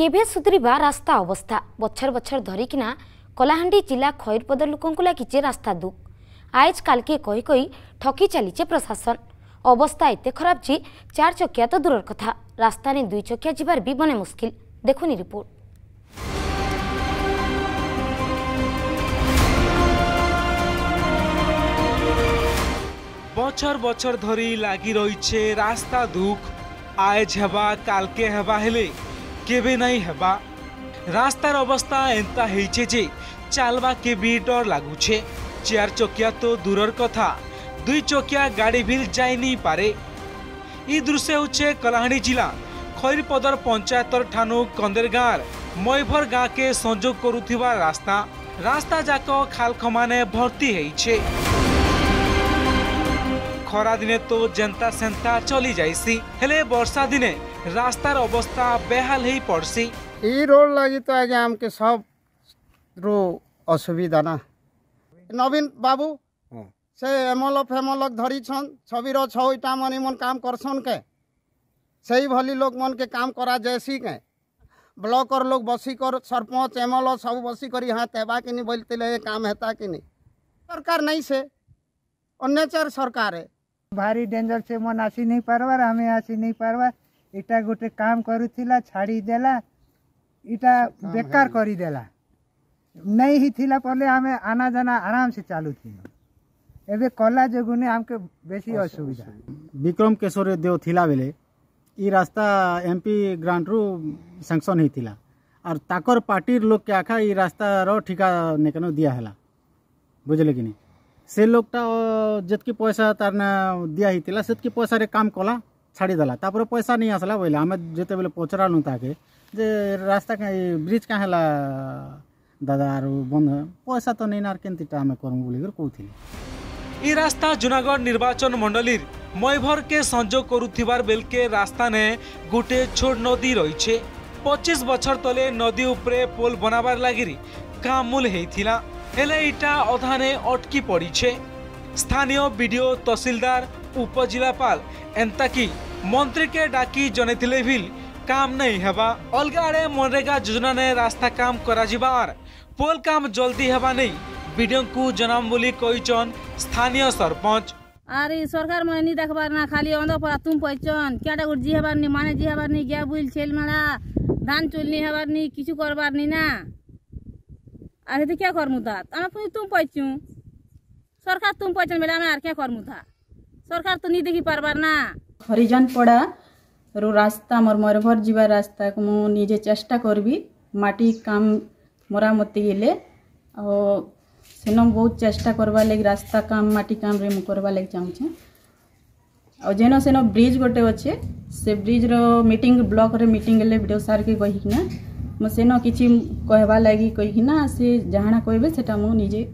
केवे सुधरवा रास्ता अवस्था बछर बछर धरिकिना कलाहांडी जिला खैरपद लोकों को लगे रास्ता दुख आज काल के कही ठकी चलीचे प्रशासन अवस्था एत खराब जी चार चकिया तो दूर कथा रास्ता ने दुई चकिया जीवार भी बने मुस्किल देखुनी रिपोर्ट। बछर बछर धरी लागी रहीचे रास्ता दुख आज हेबा कालके हेबा हेले केबे नहीं हेबा रास्तार अवस्था एंता हेइचे जे चालवा के भी डर लागुचे। चार चकिया तो दूरर कथा दुई चकिया गाड़ी भी जाई नहीं पारे। ई दृश्य होचे कलाहांडी जिला खैरपदर पंचायतर ठानु कंदेरगार मयभर गाँ के संजोग करुथिबा रास्ता रास्ता जाक खालखमाने भर्ती हेइचे। खरा दिने तो जनता सेंता चली जायसी हेले वर्षा दिने रास्तार अवस्था बेहाल ही पड़सी। ई रोड लगी तो आगे हमके सब रो असुविधा ना नवीन बाबू से एमल फेमल धरी छन छबीर छईटा मन मन काम करसन के सही भली लोग मन के काम करा जैसी के ब्लॉक और लोग बसी कर सरपंच एमल सब बसी करी हाथ हेबा कि नहीं बोलते काम हेता कि नहीं सरकार नहीं से अन्याचार सरकार है भारी डेंजर से मन आसी नहीं पारवार हमें आसी नहीं पारवार इटा गोटे काम करूला छाड़ी देला इटा बेकार करी देला नहीं ही थिला पहले हमें आना जाना आराम से चालू थी एबे कला जगुने हमके बेसी असुविधा। विक्रम केशोर देव थिला बेले ई रास्ता एमपी ग्रांट रु सैंक्शन होता और ताकर पार्टीर लोग के आखा ई रास्तार ठिका नेकनो दिया है बुझले कि नहीं से लोकटा जितकी पैसा तार ना दिया होता से पैसा रे काम कला छाड़ी देला तापर पैसा नहीं आसला बोले आम जिते बेले पचरालु ताके जे रास्ता का ब्रिज का हैला दादा आर बंद पैसा तो नहीं ना केनतीटा आम करम बोलिकर कहथिले। ई रास्ता जूनागढ़ निर्वाचन मंडलीर मयभर के संजोग करूथिबार बेल के रास्ता ने गोटे छोट नदी रहीछे। 25 बछर तले नदी उपरे पोल बनाबार लागिरी कामूल हेइथिला हेले इटा अधाने अटकी पड़ी छे। स्थानीय बीडीओ तहसीलदार उपजिलापाल एंता की मंत्री के डाकी जनेथिले भी काम नहीं हेबा। अलग आड़े मनरेगा योजना ने रास्ता काम करा जिबा आर पोल काम जल्दी हेबा नहीं बीडीओ को जनाम बोली कहिचन स्थानीय सरपंच। अरे सरकार मन नहीं देखबार ना खाली अंदर पर तुम पहचन केटा गुट जी हेबार नहीं माने जी हेबार नहीं गया बुल छेल मारा धान चुलनी हेबार नहीं किछु करबार नहीं ना अरे तो क्या करमु था तुम पैचू सरकार तुम पैचन बेला आर क्या करमु था सरकार तो नहीं देखी पारबार ना। हरिजन पड़ा रो रास्ता मोर मरभर जीवा रास्ता को मु निजे चेष्टा करबी माटी काम मरामती हेले और सेन बहुत चेष्टा करवा लगे रास्ता काम माटी काम रे मु करवा लगे चाहूछे और जेन सेन ब्रिज गोटे अच्छे से ब्रिज रो मीटिंग ब्लॉक रे मीटिंग हेले वीडियो सार के कहिना सेन किसी कहवा लगी कहीकिना से जहाँ कहबे सेटा मु निजे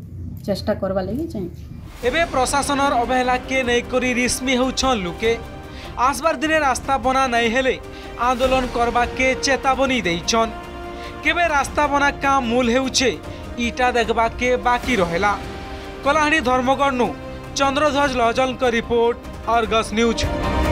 चेष्टा करवा लगी चाहिए। एबे प्रशासन और अवहेला के नहीं करी रिस्मी होछन लुके आसबार दिने रास्ता बना नहीं हेले आंदोलन करवा के चेतावनी देइछन। केबे रास्ता बना काम मूल हेउछे ईटा देखबा के बाकी रहेला। कलाहांडी धर्मगढ़ नु चंद्रध्वज लहजल का रिपोर्ट आर्गस न्यूज।